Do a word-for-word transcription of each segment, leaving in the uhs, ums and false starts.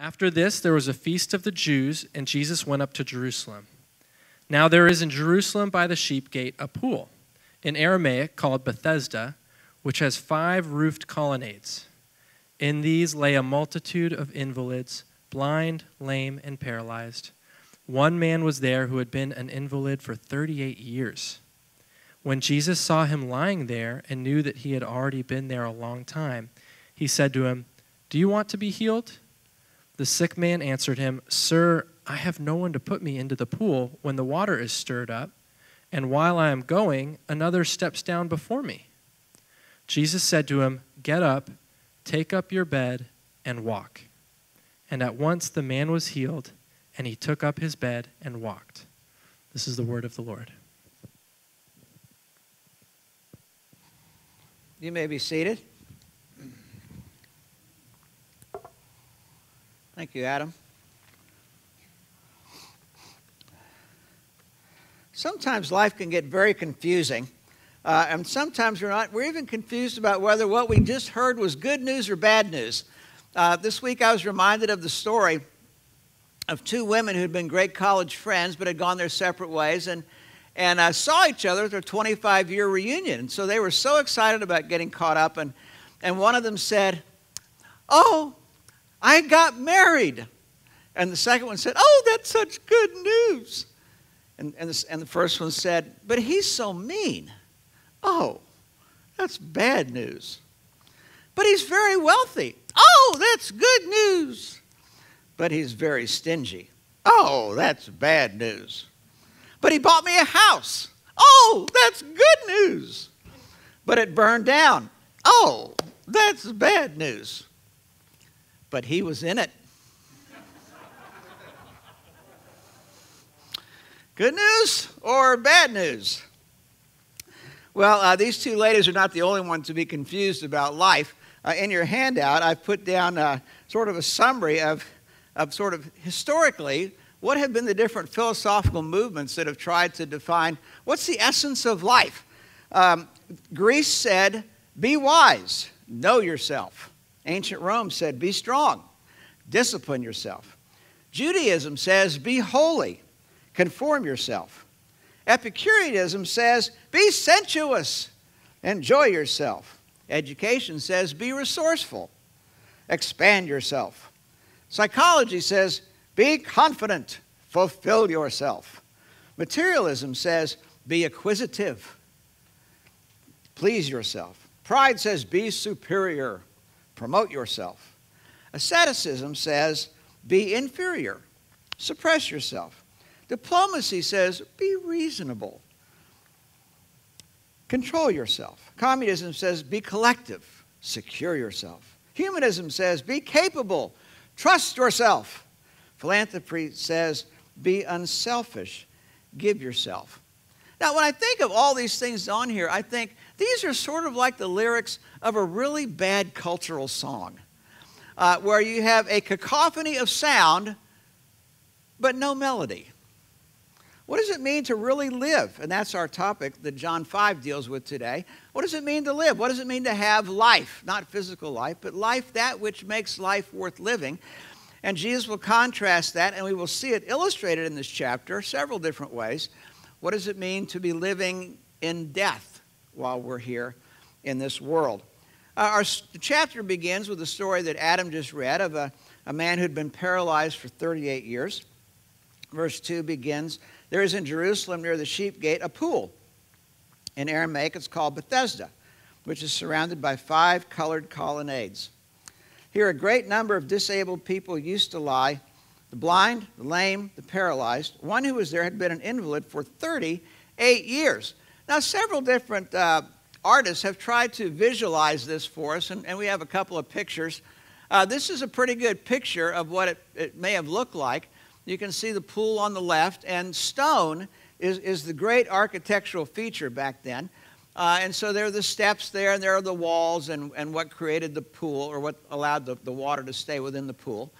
After this, there was a feast of the Jews, and Jesus went up to Jerusalem. Now there is in Jerusalem by the sheep gate a pool, in Aramaic called Bethesda, which has five roofed colonnades. In these lay a multitude of invalids, blind, lame, and paralyzed. One man was there who had been an invalid for thirty-eight years. When Jesus saw him lying there and knew that he had already been there a long time, he said to him, "Do you want to be healed?" The sick man answered him, "Sir, I have no one to put me into the pool when the water is stirred up, and while I am going, another steps down before me." Jesus said to him, "Get up, take up your bed, and walk." And at once the man was healed, and he took up his bed and walked. This is the word of the Lord. You may be seated. Thank you, Adam. Sometimes life can get very confusing, uh, and sometimes we're not. We're even confused about whether what we just heard was good news or bad news. Uh, this week I was reminded of the story of two women who had been great college friends but had gone their separate ways, and, and uh, saw each other at their twenty-five-year reunion. And so they were so excited about getting caught up, and, and one of them said, "Oh, I got married." And the second one said, "Oh, that's such good news." And, and, the, and the first one said, "But he's so mean." "Oh, that's bad news." "But he's very wealthy." "Oh, that's good news." "But he's very stingy." "Oh, that's bad news." "But he bought me a house." "Oh, that's good news." "But it burned down." "Oh, that's bad news." "But he was in it." Good news or bad news? Well, uh, these two ladies are not the only ones to be confused about life. Uh, in your handout, I've put down uh, sort of a summary of, of sort of historically what have been the different philosophical movements that have tried to define what's the essence of life. Um, Greece said, "Be wise, know yourself." Ancient Rome said, "Be strong, discipline yourself." Judaism says, "Be holy, conform yourself." Epicureanism says, "Be sensuous, enjoy yourself." Education says, "Be resourceful, expand yourself." Psychology says, "Be confident, fulfill yourself." Materialism says, "Be acquisitive, please yourself." Pride says, "Be superior, promote yourself." Asceticism says, "Be inferior, suppress yourself." Diplomacy says, "Be reasonable, control yourself." Communism says, "Be collective, secure yourself." Humanism says, "Be capable, trust yourself." Philanthropy says, "Be unselfish, give yourself." Now, when I think of all these things on here, I think these are sort of like the lyrics of a really bad cultural song, uh, where you have a cacophony of sound, but no melody. What does it mean to really live? And that's our topic that John five deals with today. What does it mean to live? What does it mean to have life? Not physical life, but life, that which makes life worth living. And Jesus will contrast that, and we will see it illustrated in this chapter several different ways. What does it mean to be living in death while we're here in this world? Uh, our chapter begins with a story that Adam just read of a, a man who'd been paralyzed for thirty-eight years. Verse two begins, "There is in Jerusalem near the sheep gate a pool." In Aramaic, it's called Bethesda, which is surrounded by five colored colonnades. Here a great number of disabled people used to lie, the blind, the lame, the paralyzed. One who was there had been an invalid for thirty-eight years. Now, several different uh, artists have tried to visualize this for us, and, and we have a couple of pictures. Uh, this is a pretty good picture of what it, it may have looked like. You can see the pool on the left, and stone is, is the great architectural feature back then. Uh, and so there are the steps there, and there are the walls, and, and what created the pool, or what allowed the, the water to stay within the pool.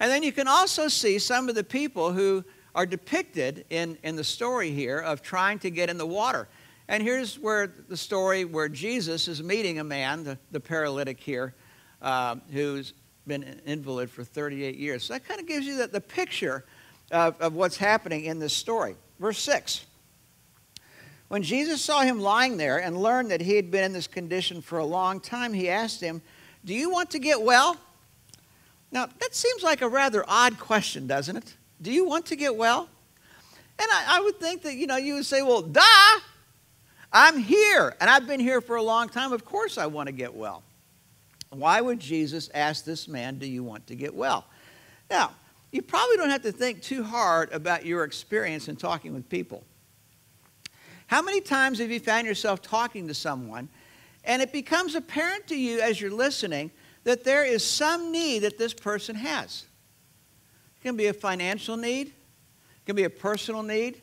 And then you can also see some of the people who are depicted in, in the story here of trying to get in the water. And here's where the story where Jesus is meeting a man, the, the paralytic here, uh, who's been an invalid for thirty-eight years. So that kind of gives you the, the picture of, of what's happening in this story. Verse six. When Jesus saw him lying there and learned that he had been in this condition for a long time, he asked him, "Do you want to get well?" Now, that seems like a rather odd question, doesn't it? Do you want to get well? And I, I would think that, you know, you would say, well, duh, I'm here, and I've been here for a long time. Of course I want to get well. Why would Jesus ask this man, do you want to get well? Now, you probably don't have to think too hard about your experience in talking with people. How many times have you found yourself talking to someone and it becomes apparent to you as you're listening that there is some need that this person has? It can be a financial need. It can be a personal need.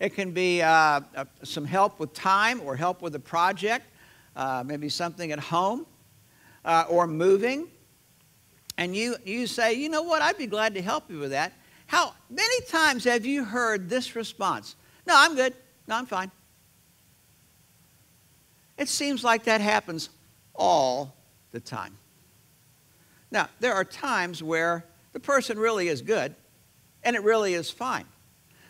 It can be uh, a, some help with time or help with a project, uh, maybe something at home uh, or moving. And you, you say, you know what, I'd be glad to help you with that. How many times have you heard this response? No, I'm good. No, I'm fine. It seems like that happens all the time. Now, there are times where the person really is good and it really is fine.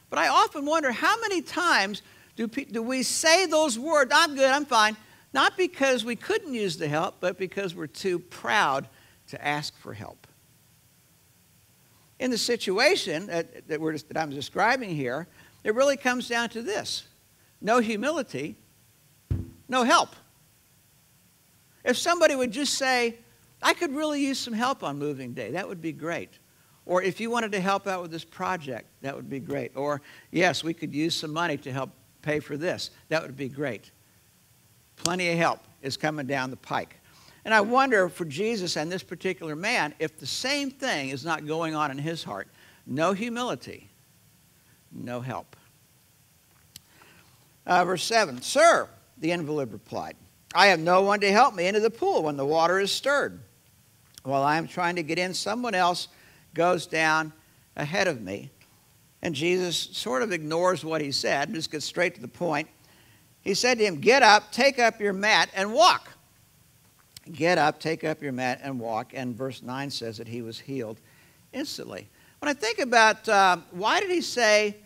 But I often wonder how many times do, do we say those words, I'm good, I'm fine, not because we couldn't use the help, but because we're too proud to ask for help. In the situation that, that, we're, that I'm describing here, it really comes down to this. No humility, no help. If somebody would just say, I could really use some help on moving day, that would be great. Or if you wanted to help out with this project, that would be great. Or, yes, we could use some money to help pay for this, that would be great. Plenty of help is coming down the pike. And I wonder for Jesus and this particular man, if the same thing is not going on in his heart. No humility, no help. Uh, verse seven, "Sir," the invalid replied, "I have no one to help me into the pool when the water is stirred. While I am trying to get in, someone else goes down ahead of me." And Jesus sort of ignores what he said and just gets straight to the point. He said to him, "Get up, take up your mat, and walk." Get up, take up your mat, and walk. And verse nine says that he was healed instantly. When I think about uh, why did he say,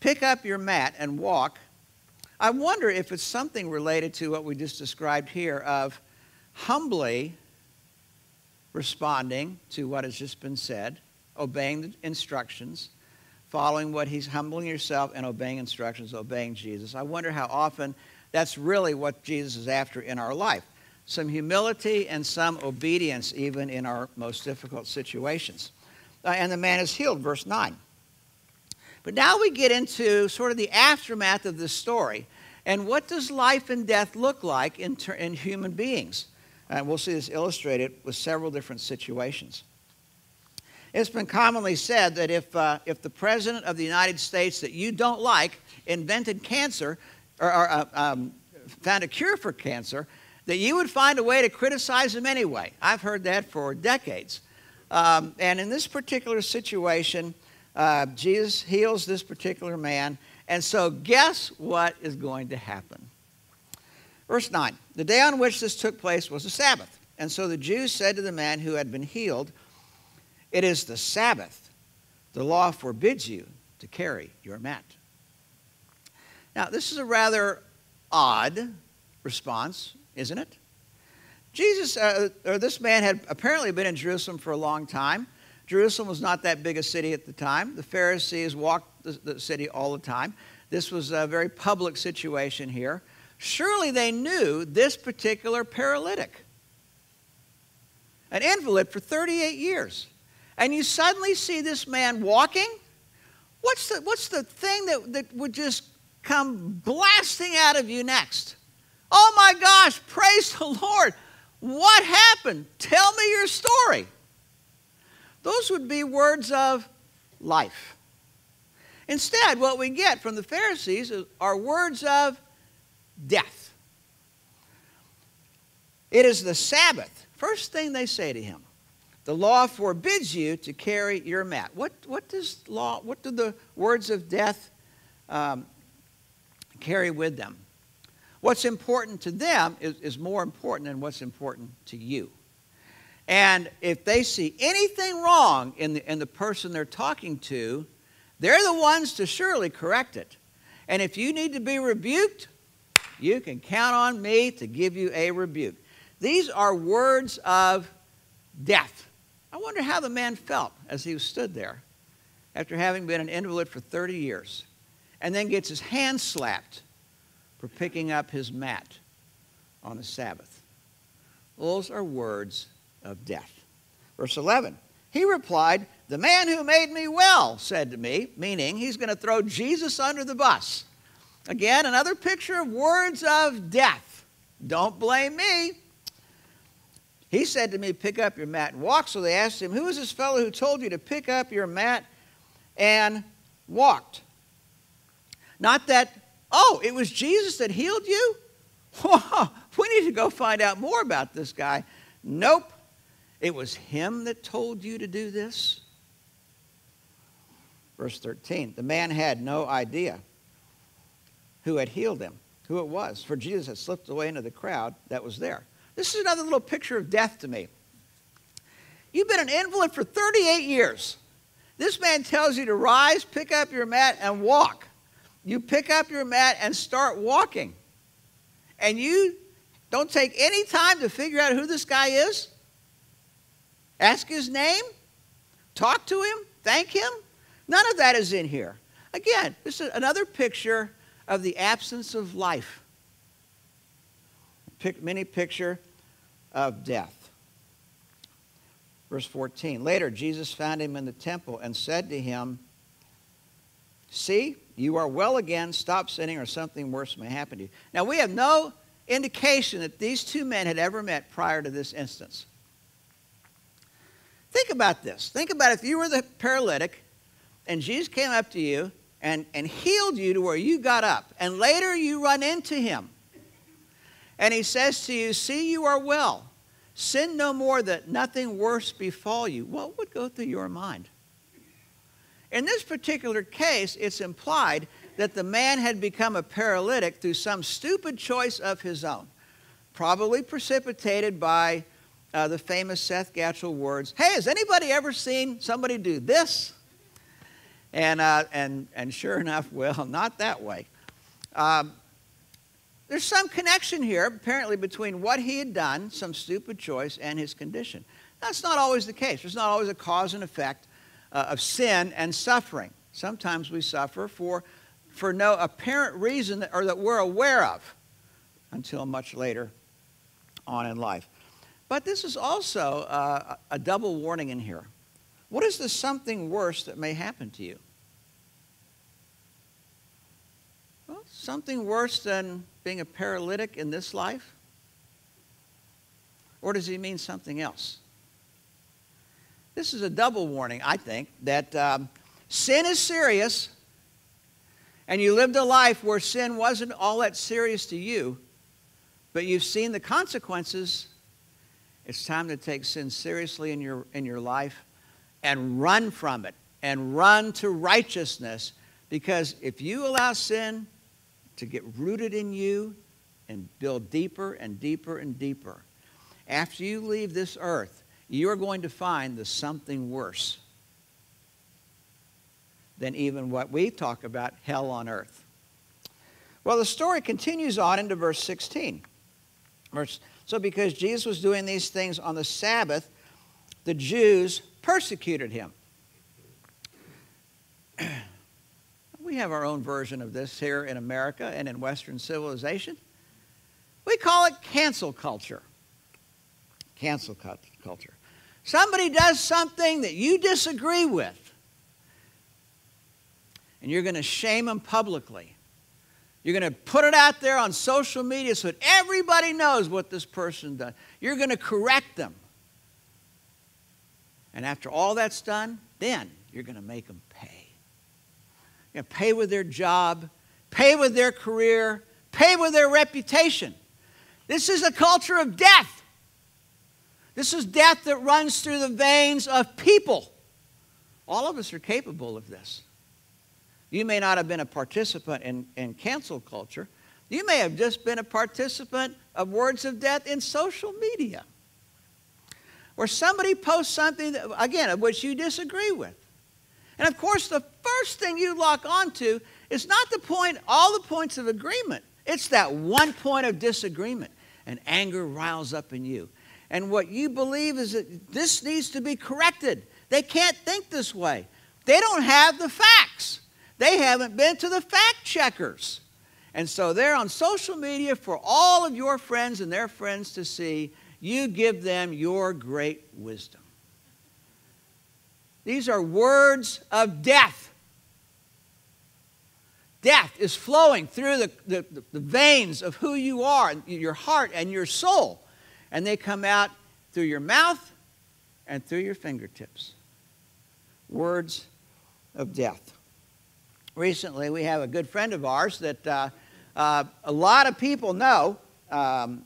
pick up your mat and walk, I wonder if it's something related to what we just described here of humbly responding to what has just been said, obeying the instructions, following what he's humbling yourself and obeying instructions, obeying Jesus. I wonder how often that's really what Jesus is after in our life. Some humility and some obedience even in our most difficult situations. Uh, and the man is healed, verse nine. But now we get into sort of the aftermath of this story. And what does life and death look like in, in human beings? And uh, we'll see this illustrated with several different situations. It's been commonly said that if, uh, if the president of the United States that you don't like invented cancer or, or uh, um, found a cure for cancer, that you would find a way to criticize him anyway. I've heard that for decades. Um, and in this particular situation, uh, Jesus heals this particular man. And so guess what is going to happen? Verse nine, "The day on which this took place was the Sabbath. And so the Jews said to the man who had been healed, 'It is the Sabbath. The law forbids you to carry your mat.'" Now, this is a rather odd response, isn't it? Jesus, uh, or this man had apparently been in Jerusalem for a long time. Jerusalem was not that big a city at the time. The Pharisees walked the, the city all the time. This was a very public situation here. Surely they knew this particular paralytic, an invalid for thirty-eight years. And you suddenly see this man walking? What's the, what's the thing that, that would just come blasting out of you next? Oh my gosh, praise the Lord. What happened? Tell me your story. Those would be words of life. Instead, what we get from the Pharisees are words of death. "It is the Sabbath." First thing they say to him, "The law forbids you to carry your mat." What, what does law, what do the words of death um, carry with them? What's important to them is, is more important than what's important to you. And if they see anything wrong in the, in the person they're talking to, they're the ones to surely correct it. And if you need to be rebuked, you can count on me to give you a rebuke. These are words of death. I wonder how the man felt as he stood there after having been an invalid for thirty years and then gets his hand slapped for picking up his mat on the Sabbath. Those are words of death. Verse eleven, he replied, "The man who made me well said to me," meaning he's going to throw Jesus under the bus. Again, another picture of words of death. Don't blame me. "He said to me, pick up your mat and walk. So they asked him, who is this fellow who told you to pick up your mat and walked?" Not that, oh, it was Jesus that healed you? Whoa, we need to go find out more about this guy. Nope. It was him that told you to do this? Verse thirteen, the man had no idea who had healed him, who it was, for Jesus had slipped away into the crowd that was there. This is another little picture of death to me. You've been an invalid for thirty-eight years. This man tells you to rise, pick up your mat, and walk. You pick up your mat and start walking. And you don't take any time to figure out who this guy is? Ask his name? Talk to him? Thank him? None of that is in here. Again, this is another picture of the absence of life. Pic- many picture of death. Verse fourteen, later Jesus found him in the temple and said to him, "See, you are well again. Stop sinning or something worse may happen to you." Now we have no indication that these two men had ever met prior to this instance. Think about this. Think about if you were the paralytic and Jesus came up to you and, and healed you to where you got up, and later you run into him. And he says to you, "See, you are well. Sin no more that nothing worse befall you." What would go through your mind? In this particular case, it's implied that the man had become a paralytic through some stupid choice of his own, probably precipitated by uh, the famous Seth Gatchell words, "Hey, has anybody ever seen somebody do this?" And, uh, and, and sure enough, well, not that way. Um, There's some connection here, apparently, between what he had done, some stupid choice, and his condition. That's not always the case. There's not always a cause and effect uh, of sin and suffering. Sometimes we suffer for, for no apparent reason that, or that we're aware of until much later on in life. But this is also uh, a double warning in here. What is the something worse that may happen to you? Well, something worse than being a paralytic in this life? Or does he mean something else? This is a double warning, I think, that um, sin is serious, and you lived a life where sin wasn't all that serious to you, but you've seen the consequences. It's time to take sin seriously in your, in your life and run from it and run to righteousness, because if you allow sin to get rooted in you and build deeper and deeper and deeper, after you leave this earth, you're going to find the something worse than even what we talk about, hell on earth. Well, the story continues on into verse sixteen. Verse, so because Jesus was doing these things on the Sabbath, the Jews persecuted him. We have our own version of this here in America and in Western civilization. We call it cancel culture. Cancel culture. Somebody does something that you disagree with, and you're going to shame them publicly. You're going to put it out there on social media so that everybody knows what this person done. You're going to correct them. And after all that's done, then you're going to make them pay. And pay with their job, pay with their career, pay with their reputation. This is a culture of death. This is death that runs through the veins of people. All of us are capable of this. You may not have been a participant in, in cancel culture. You may have just been a participant of words of death in social media. or somebody posts something, that, again, of which you disagree with. And of course, the first thing you lock onto is not the point, all the points of agreement. It's that one point of disagreement. And anger riles up in you. And what you believe is that this needs to be corrected. They can't think this way. They don't have the facts. They haven't been to the fact checkers. And so they're on social media for all of your friends and their friends to see. You give them your great wisdom. These are words of death. Death is flowing through the, the, the veins of who you are, your heart and your soul. And they come out through your mouth and through your fingertips. Words of death. Recently, we have a good friend of ours that uh, uh, a lot of people know. Um,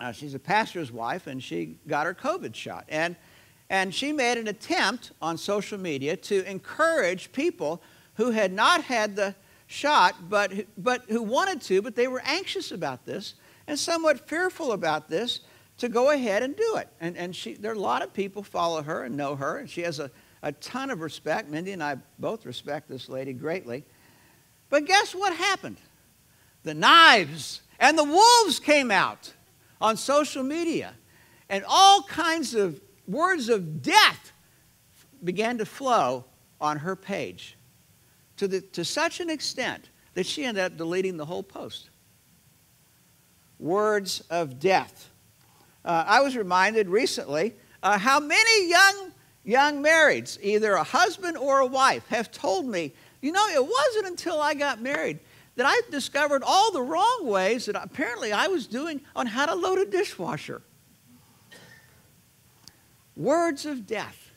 uh, she's a pastor's wife, and she got her COVID shot. And, and she made an attempt on social media to encourage people who had not had the shot, but, but who wanted to, but they were anxious about this and somewhat fearful about this, to go ahead and do it. And, and she, there are a lot of people follow her and know her, and she has a a ton of respect. Mindy and I both respect this lady greatly. But guess what happened? The knives and the wolves came out on social media. And all kinds of words of death began to flow on her page to, the, to such an extent that she ended up deleting the whole post. Words of death. Uh, I was reminded recently uh, how many young Young marrieds, either a husband or a wife, have told me, you know, it wasn't until I got married that I discovered all the wrong ways that apparently I was doing on how to load a dishwasher. Words of death.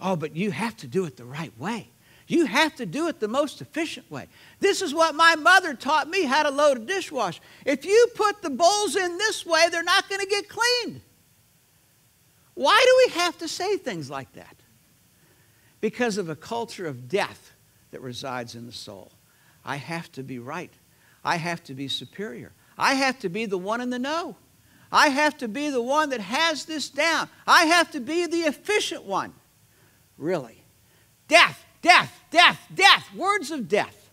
Oh, but you have to do it the right way. You have to do it the most efficient way. This is what my mother taught me, how to load a dishwasher. If you put the bowls in this way, they're not going to get cleaned. Why do we have to say things like that? Because of a culture of death that resides in the soul. I have to be right. I have to be superior. I have to be the one in the know. I have to be the one that has this down. I have to be the efficient one. Really. Death, death, death, death. Words of death.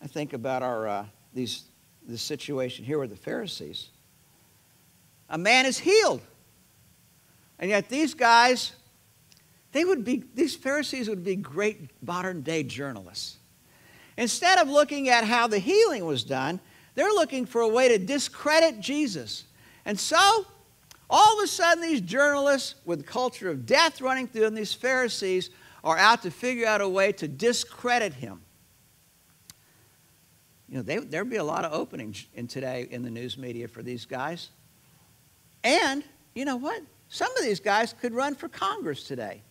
I think about our, uh, these, this situation here with the Pharisees. A man is healed. And yet these guys, they would be, these Pharisees would be great modern-day journalists. Instead of looking at how the healing was done, they're looking for a way to discredit Jesus. And so, all of a sudden, these journalists with the culture of death running through them, these Pharisees are out to figure out a way to discredit him. You know, they, there'd be a lot of openings in today in the news media for these guys. And, you know what? Some of these guys could run for Congress today.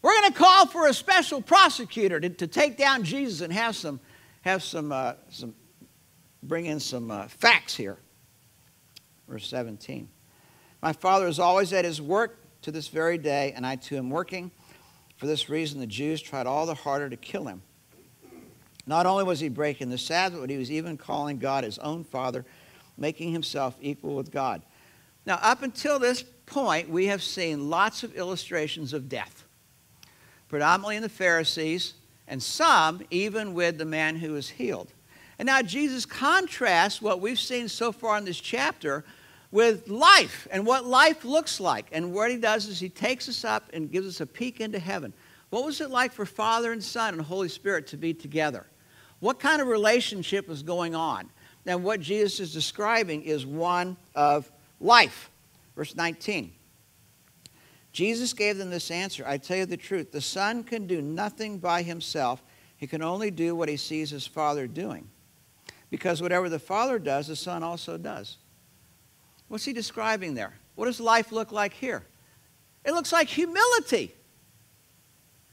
We're going to call for a special prosecutor to, to take down Jesus and have some, have some, uh, some bring in some uh, facts here. Verse seventeen. My Father is always at his work to this very day, and I too am working. For this reason, the Jews tried all the harder to kill him. Not only was he breaking the Sabbath, but he was even calling God his own Father, making himself equal with God. Now, up until this point, we have seen lots of illustrations of death, predominantly in the Pharisees, and some even with the man who was healed. And now Jesus contrasts what we've seen so far in this chapter with life and what life looks like. And what he does is he takes us up and gives us a peek into heaven. What was it like for Father and Son and Holy Spirit to be together? What kind of relationship was going on? Now, what Jesus is describing is one of life. Verse nineteen. Jesus gave them this answer. I tell you the truth. The Son can do nothing by himself. He can only do what he sees his Father doing. Because whatever the Father does, the Son also does. What's he describing there? What does life look like here? It looks like humility.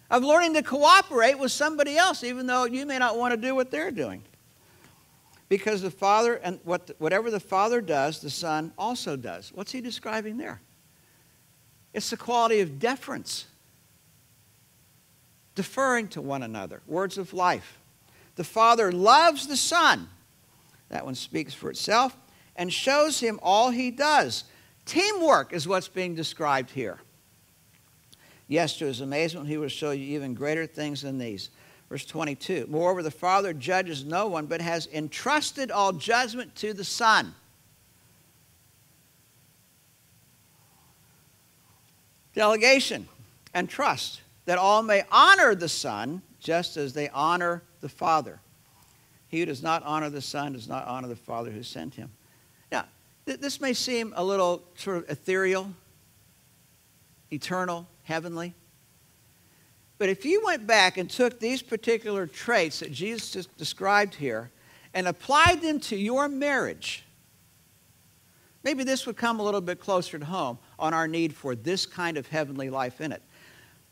Of learning to cooperate with somebody else, even though you may not want to do what they're doing. Because the Father, and what the, whatever the Father does, the Son also does. What's he describing there? It's the quality of deference. Deferring to one another. Words of life. The Father loves the Son. That one speaks for itself. and shows him all he does. Teamwork is what's being described here. Yes, to his amazement, he will show you even greater things than these. Verse twenty-two, moreover, the Father judges no one, but has entrusted all judgment to the Son. Delegation and trust, that all may honor the Son just as they honor the Father. He who does not honor the Son does not honor the Father who sent him. Now, th this may seem a little sort of ethereal, eternal, heavenly. But if you went back and took these particular traits that Jesus just described here and applied them to your marriage, maybe this would come a little bit closer to home on our need for this kind of heavenly life in it.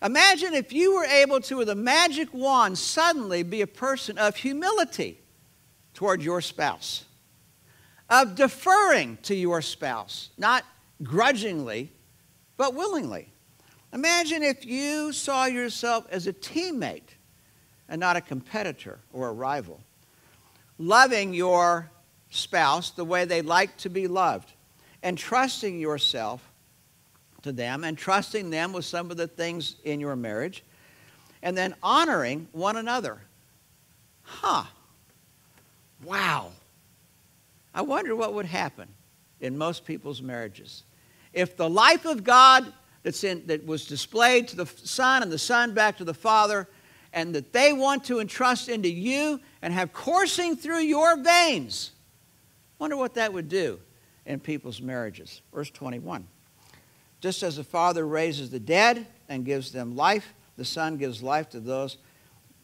Imagine if you were able to, with a magic wand, suddenly be a person of humility toward your spouse, of deferring to your spouse, not grudgingly, but willingly. Imagine if you saw yourself as a teammate and not a competitor or a rival, loving your spouse the way they like to be loved, and trusting yourself to them, and trusting them with some of the things in your marriage, and then honoring one another. Huh. Wow. I wonder what would happen in most people's marriages if the life of God that's in, that was displayed to the Son and the Son back to the Father, and that they want to entrust into you and have coursing through your veins. Wonder what that would do in people's marriages. Verse twenty-one. Just as the Father raises the dead and gives them life, the Son gives life to those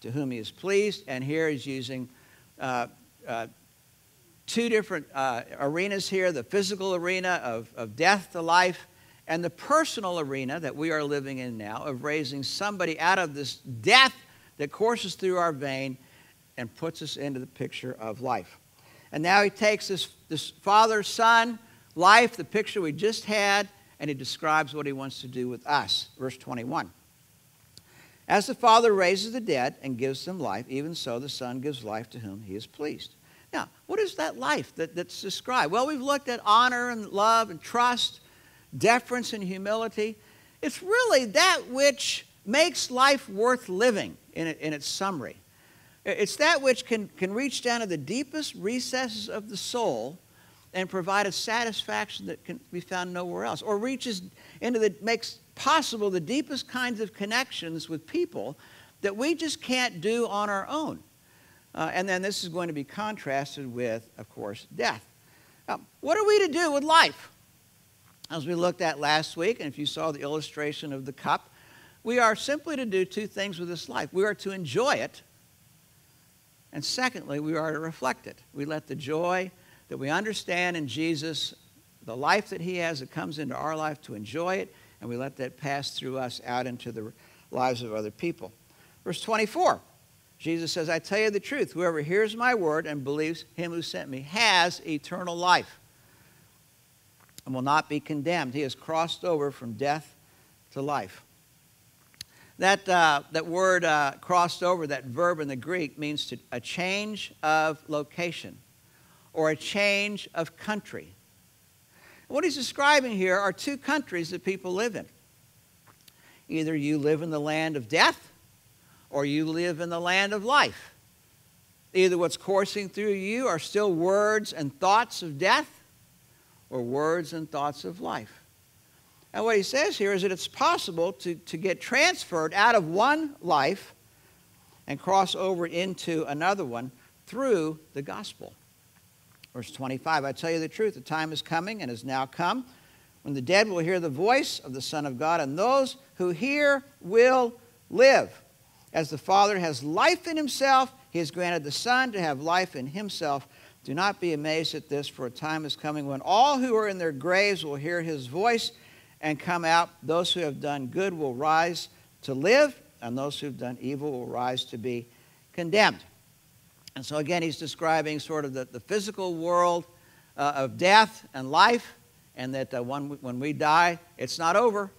to whom he is pleased. And here he's using uh, uh, two different uh, arenas here, the physical arena of, of death to life, and the personal arena that we are living in now of raising somebody out of this death that courses through our vein and puts us into the picture of life. And now he takes this, this Father-Son life, the picture we just had, and he describes what he wants to do with us. Verse twenty-one. As the Father raises the dead and gives them life, even so the Son gives life to whom he is pleased. Now, what is that life that, that's described? Well, we've looked at honor and love and trust, deference and humility. It's really that which makes life worth living in, in its summary. It's that which can, can reach down to the deepest recesses of the soul and provide a satisfaction that can be found nowhere else, or reaches into the, makes possible the deepest kinds of connections with people that we just can't do on our own. Uh, and then this is going to be contrasted with, of course, death. Now, what are we to do with life? As we looked at last week, and if you saw the illustration of the cup, we are simply to do two things with this life. We are to enjoy it, and secondly, we are to reflect it. We let the joy that we understand in Jesus, the life that he has that comes into our life, to enjoy it, and we let that pass through us out into the lives of other people. Verse twenty-four, Jesus says, I tell you the truth, whoever hears my word and believes him who sent me has eternal life and will not be condemned. He has crossed over from death to life. That, uh, that word uh, crossed over, that verb in the Greek, means to, a change of location, or a change of country. What he's describing here are two countries that people live in. Either you live in the land of death, or you live in the land of life. Either what's coursing through you are still words and thoughts of death, or words and thoughts of life. And what he says here is that it's possible to, to get transferred out of one life and cross over into another one through the gospel. Verse twenty-five, I tell you the truth, the time is coming and has now come when the dead will hear the voice of the Son of God, and those who hear will live. As the Father has life in himself, he has granted the Son to have life in himself. Do not be amazed at this, for a time is coming when all who are in their graves will hear his voice and come out. Those who have done good will rise to live, and those who have done evil will rise to be condemned. And so again, he's describing sort of the, the physical world uh, of death and life, and that uh, when, we, when we die, it's not over.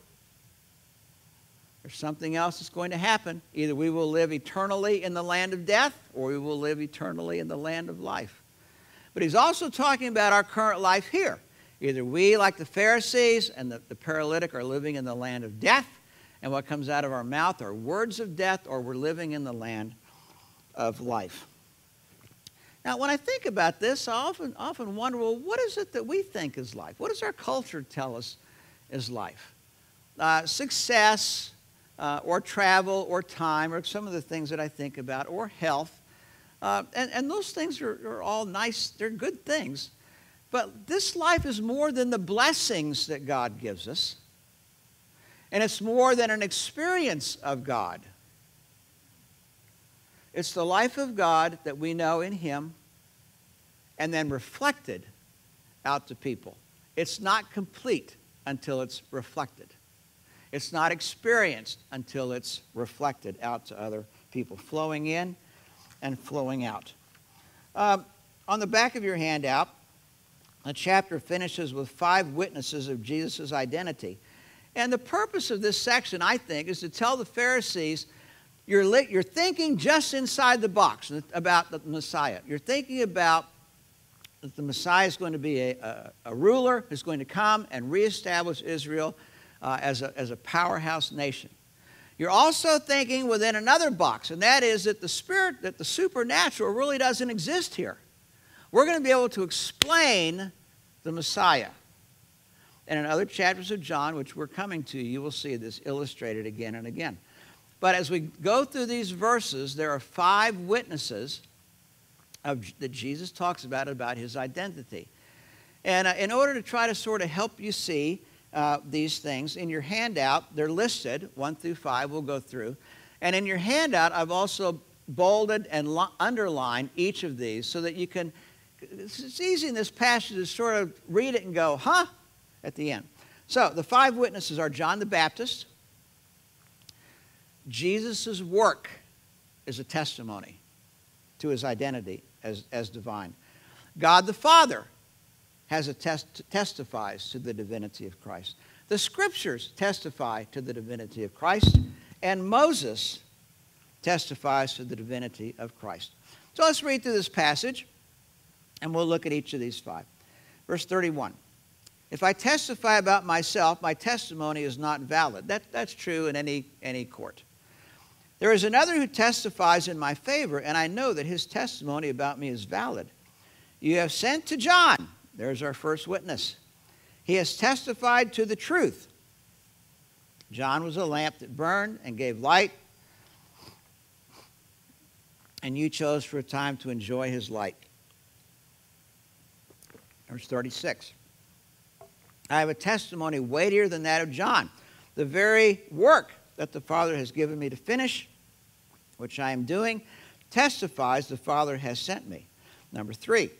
There's something else that's going to happen. Either we will live eternally in the land of death, or we will live eternally in the land of life. But he's also talking about our current life here. Either we, like the Pharisees and the, the paralytic, are living in the land of death, and what comes out of our mouth are words of death, or we're living in the land of life. Now, when I think about this, I often, often wonder, well, what is it that we think is life? What does our culture tell us is life? Uh, success, uh, or travel, or time, or some of the things that I think about, or health. Uh, and, and those things are, are all nice. They're good things. But this life is more than the blessings that God gives us. And it's more than an experience of God. It's the life of God that we know in Him and then reflected out to people. It's not complete until it's reflected. It's not experienced until it's reflected out to other people, flowing in and flowing out. Um, on the back of your handout, the chapter finishes with five witnesses of Jesus' identity. And the purpose of this section, I think, is to tell the Pharisees, you're, li you're thinking just inside the box about the Messiah. You're thinking about that the Messiah is going to be a, a, a ruler who's going to come and reestablish Israel uh, as, a, as a powerhouse nation. You're also thinking within another box, and that is that the spirit, that the supernatural really doesn't exist here. We're going to be able to explain the Messiah. And in other chapters of John, which we're coming to, you will see this illustrated again and again. But as we go through these verses, there are five witnesses of, that Jesus talks about, about his identity. And uh, in order to try to sort of help you see uh, these things, in your handout, they're listed, one through five, we'll go through. And in your handout, I've also bolded and underlined each of these so that you can, it's easy in this passage to sort of read it and go, huh? At the end. So the five witnesses are John the Baptist. Jesus' work is a testimony to his identity as, as divine. God the Father has a test, testifies to the divinity of Christ. The Scriptures testify to the divinity of Christ. And Moses testifies to the divinity of Christ. So let's read through this passage, and we'll look at each of these five. Verse thirty-one. If I testify about myself, my testimony is not valid. That, that's true in any, any court. There is another who testifies in my favor, and I know that his testimony about me is valid. You have sent to John. There's our first witness. He has testified to the truth. John was a lamp that burned and gave light, and you chose for a time to enjoy his light. Verse thirty-six. I have a testimony weightier than that of John. The very work that the Father has given me to finish, which I am doing, testifies the Father has sent me. Number three,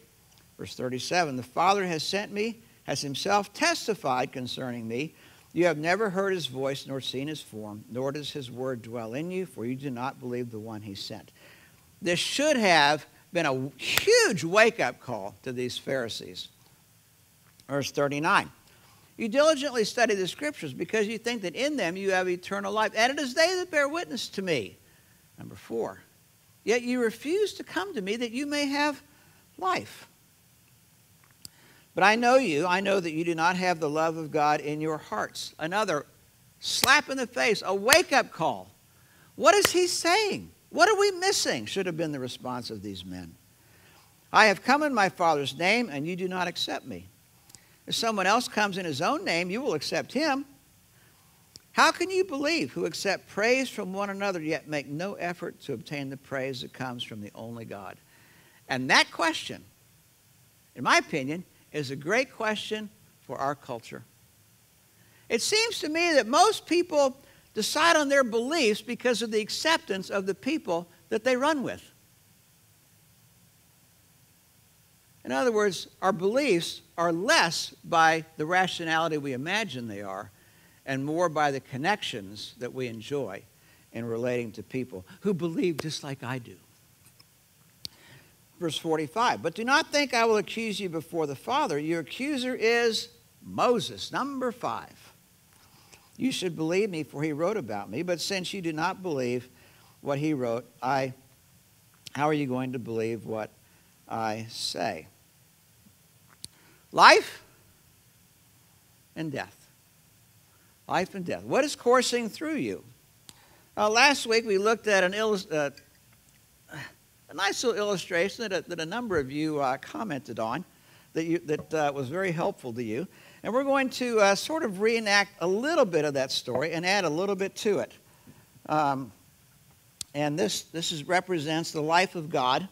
verse thirty-seven, the Father has sent me, has himself testified concerning me. You have never heard his voice nor seen his form, nor does his word dwell in you, for you do not believe the one he sent. This should have been a huge wake-up call to these Pharisees. Verse thirty-nine. You diligently study the Scriptures because you think that in them you have eternal life, and it is they that bear witness to me. Number four, yet you refuse to come to me that you may have life. But I know you, I know that you do not have the love of God in your hearts. Another slap in the face, a wake-up call. What is he saying? What are we missing? Should have been the response of these men. I have come in my Father's name, and you do not accept me. If someone else comes in his own name, you will accept him. How can you believe who accept praise from one another, yet make no effort to obtain the praise that comes from the only God? And that question, in my opinion, is a great question for our culture. It seems to me that most people decide on their beliefs because of the acceptance of the people that they run with. In other words, our beliefs are less by the rationality we imagine they are and more by the connections that we enjoy in relating to people who believe just like I do. Verse forty-five, but do not think I will accuse you before the Father. Your accuser is Moses, number five. You should believe me, for he wrote about me. But since you do not believe what he wrote, I, how are you going to believe what I say? Life and death. Life and death. What is coursing through you? Uh, last week we looked at an illus uh, a nice little illustration that a, that a number of you uh, commented on that, you, that uh, was very helpful to you. And we're going to uh, sort of reenact a little bit of that story and add a little bit to it. Um, and this, this is, represents the life of God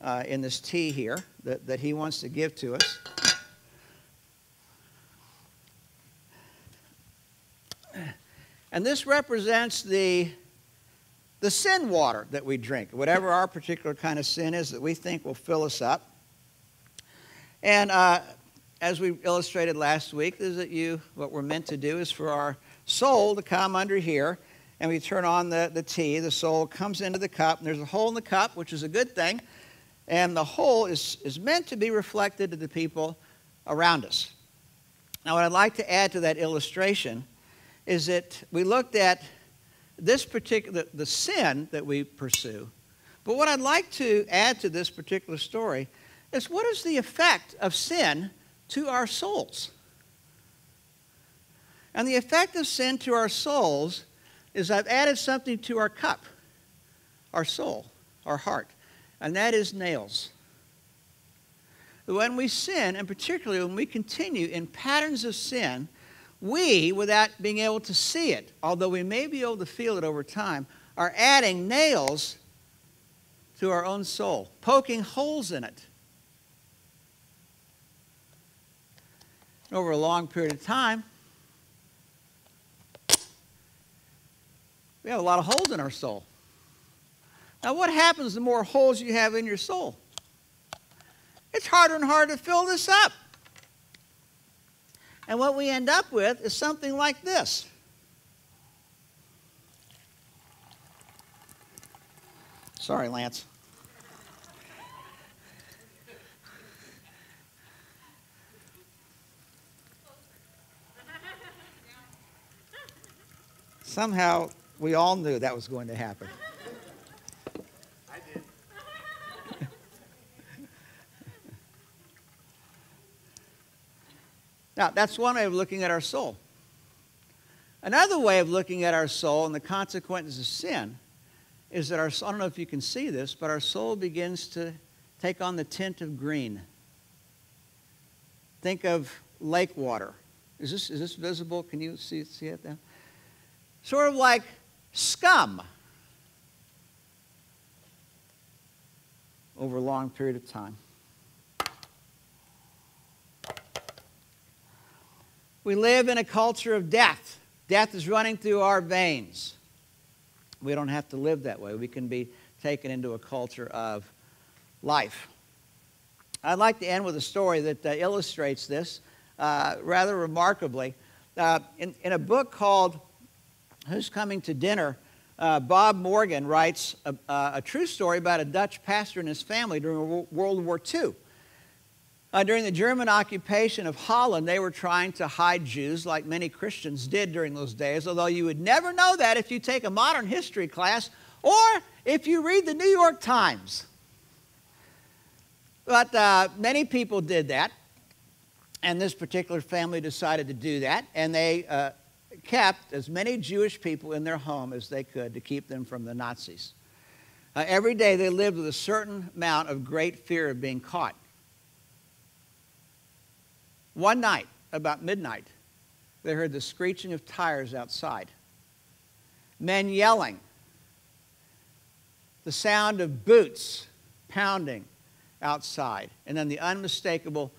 uh, in this tea here that, that he wants to give to us. And this represents the, the sin water that we drink, whatever our particular kind of sin is that we think will fill us up. And uh, as we illustrated last week, is that you, what we're meant to do is for our soul to come under here, and we turn on the, the tea. The soul comes into the cup, and there's a hole in the cup, which is a good thing. And the hole is, is meant to be reflected to the people around us. Now, what I'd like to add to that illustration is that we looked at this particular, the sin that we pursue. But what I'd like to add to this particular story is, what is the effect of sin to our souls? And the effect of sin to our souls is, I've added something to our cup, our soul, our heart, and that is nails. When we sin, and particularly when we continue in patterns of sin, we, without being able to see it, although we may be able to feel it over time, are adding nails to our own soul, poking holes in it. Over a long period of time, we have a lot of holes in our soul. Now, what happens the more holes you have in your soul? It's harder and harder to fill this up. And what we end up with is something like this. Sorry, Lance. Somehow, we all knew that was going to happen. I did. Now, that's one way of looking at our soul. Another way of looking at our soul and the consequences of sin is that our soul, I don't know if you can see this, but our soul begins to take on the tint of green. Think of lake water. Is this, is this visible? Can you see, see it now? Sort of like scum over a long period of time. We live in a culture of death. Death is running through our veins. We don't have to live that way. We can be taken into a culture of life. I'd like to end with a story that uh, illustrates this uh, rather remarkably. Uh, in, in a book called Who's Coming to Dinner, uh, Bob Morgan writes a, uh, a true story about a Dutch pastor and his family during World War Two. Uh, during the German occupation of Holland, they were trying to hide Jews like many Christians did during those days, although you would never know that if you take a modern history class or if you read the New York Times. But uh, many people did that, and this particular family decided to do that, and they uh, kept as many Jewish people in their home as they could to keep them from the Nazis. Uh, every day they lived with a certain amount of great fear of being caught. One night, about midnight, they heard the screeching of tires outside, men yelling, the sound of boots pounding outside, and then the unmistakable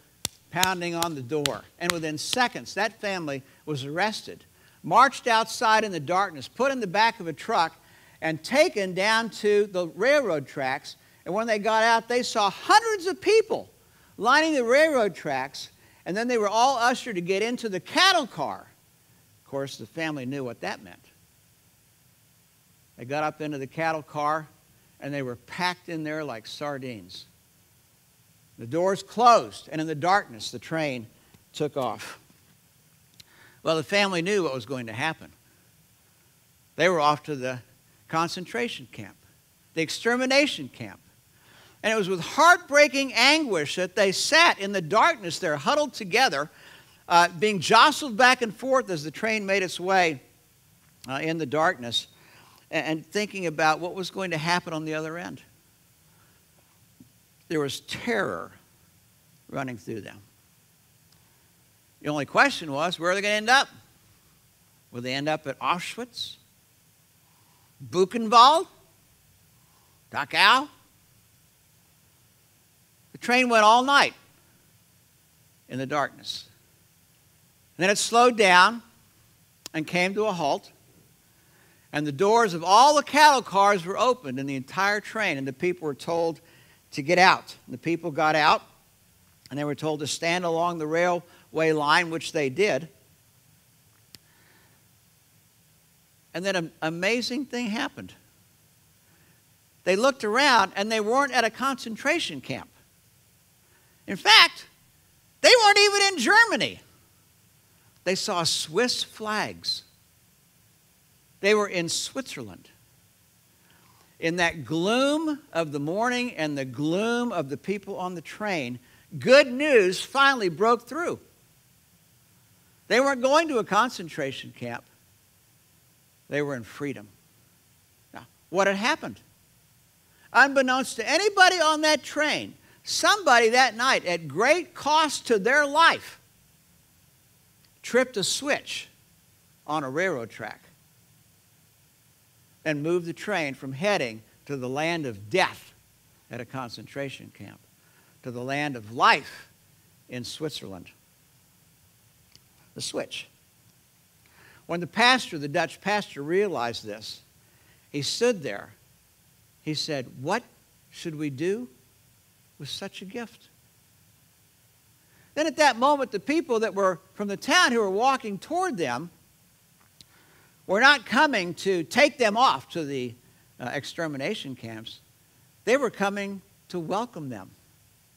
pounding on the door. And within seconds, that family was arrested, marched outside in the darkness, put in the back of a truck, and taken down to the railroad tracks. And when they got out, they saw hundreds of people lining the railroad tracks. And then they were all ushered to get into the cattle car. Of course, the family knew what that meant. They got up into the cattle car, and they were packed in there like sardines. The doors closed, and in the darkness, the train took off. Well, the family knew what was going to happen. They were off to the concentration camp, the extermination camp. And it was with heartbreaking anguish that they sat in the darkness there, huddled together, uh, being jostled back and forth as the train made its way uh, in the darkness, and, and thinking about what was going to happen on the other end. There was terror running through them. The only question was, where are they going to end up? Will they end up at Auschwitz? Buchenwald? Dachau? The train went all night in the darkness. And then it slowed down and came to a halt. And the doors of all the cattle cars were opened in the entire train. And the people were told to get out. And the people got out. And they were told to stand along the railway line, which they did. And then an amazing thing happened. They looked around, and they weren't at a concentration camp. In fact, they weren't even in Germany. They saw Swiss flags. They were in Switzerland. In that gloom of the morning and the gloom of the people on the train, good news finally broke through. They weren't going to a concentration camp. They were in freedom. Now, what had happened? Unbeknownst to anybody on that train, somebody that night, at great cost to their life, tripped a switch on a railroad track and moved the train from heading to the land of death at a concentration camp to the land of life in Switzerland. The switch. When the pastor, the Dutch pastor, realized this, he stood there. He said, "What should we do with such a gift?" Then at that moment, the people that were from the town who were walking toward them were not coming to take them off to the uh, extermination camps. They were coming to welcome them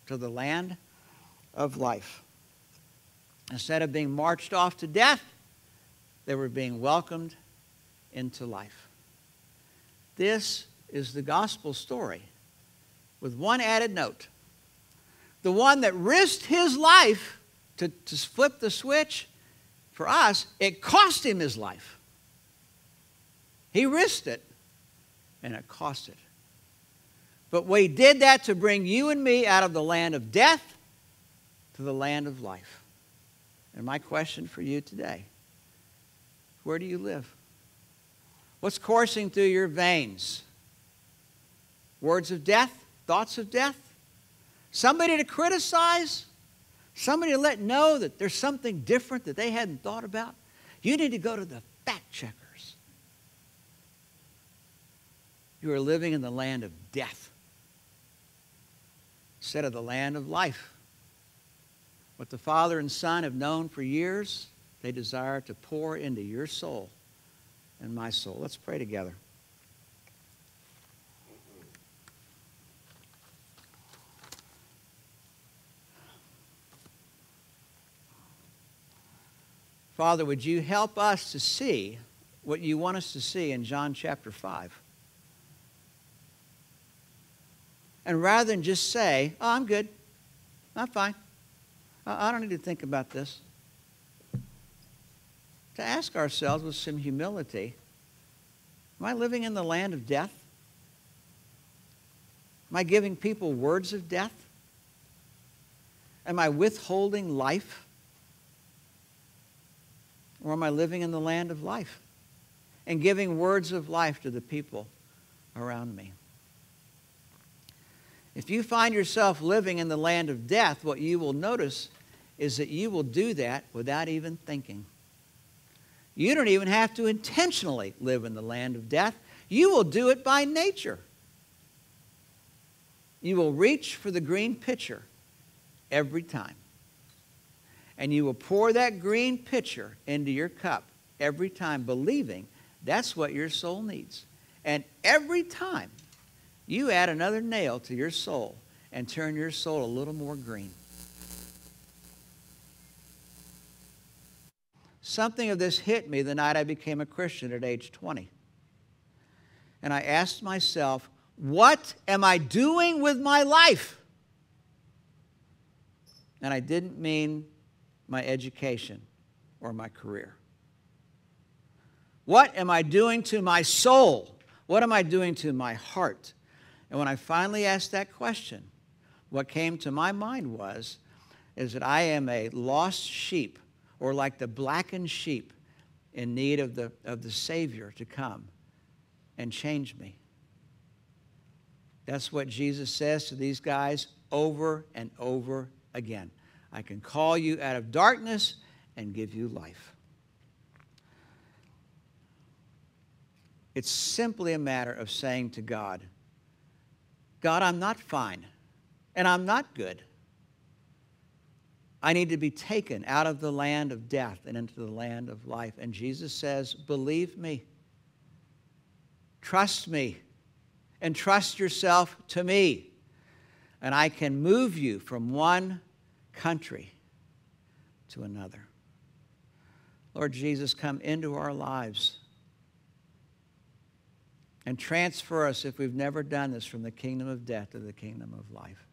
to the land of life. Instead of being marched off to death, they were being welcomed into life. This is the gospel story, with one added note. The one that risked his life to, to flip the switch, for us, it cost him his life. He risked it, and it cost it. But we did that to bring you and me out of the land of death to the land of life. And my question for you today, where do you live? What's coursing through your veins? Words of death? Thoughts of death? Somebody to criticize? Somebody to let know that there's something different that they hadn't thought about? You need to go to the fact checkers. You are living in the land of death instead of the land of life. What the Father and Son have known for years, they desire to pour into your soul and my soul. Let's pray together. Father, would you help us to see what you want us to see in John chapter five? And rather than just say, "Oh, I'm good. I'm fine. I don't need to think about this," to ask ourselves with some humility, am I living in the land of death? Am I giving people words of death? Am I withholding life? Or am I living in the land of life and giving words of life to the people around me? If you find yourself living in the land of death, what you will notice is that you will do that without even thinking. You don't even have to intentionally live in the land of death. You will do it by nature. You will reach for the green pitcher every time. And you will pour that green pitcher into your cup every time, believing that's what your soul needs. And every time you add another nail to your soul and turn your soul a little more green. Something of this hit me the night I became a Christian at age twenty. And I asked myself, What am I doing with my life? And I didn't mean my education or my career. What am I doing to my soul? What am I doing to my heart? And when I finally asked that question, what came to my mind was, is that I am a lost sheep, or like the blackened sheep, in need of the, of the Savior to come and change me. That's what Jesus says to these guys over and over again. I can call you out of darkness and give you life. It's simply a matter of saying to God, God, I'm not fine, and I'm not good. I need to be taken out of the land of death and into the land of life. And Jesus says, believe me, trust me, and trust yourself to me, and I can move you from one country to another. Lord Jesus, come into our lives and transfer us, if we've never done this, from the kingdom of death to the kingdom of life.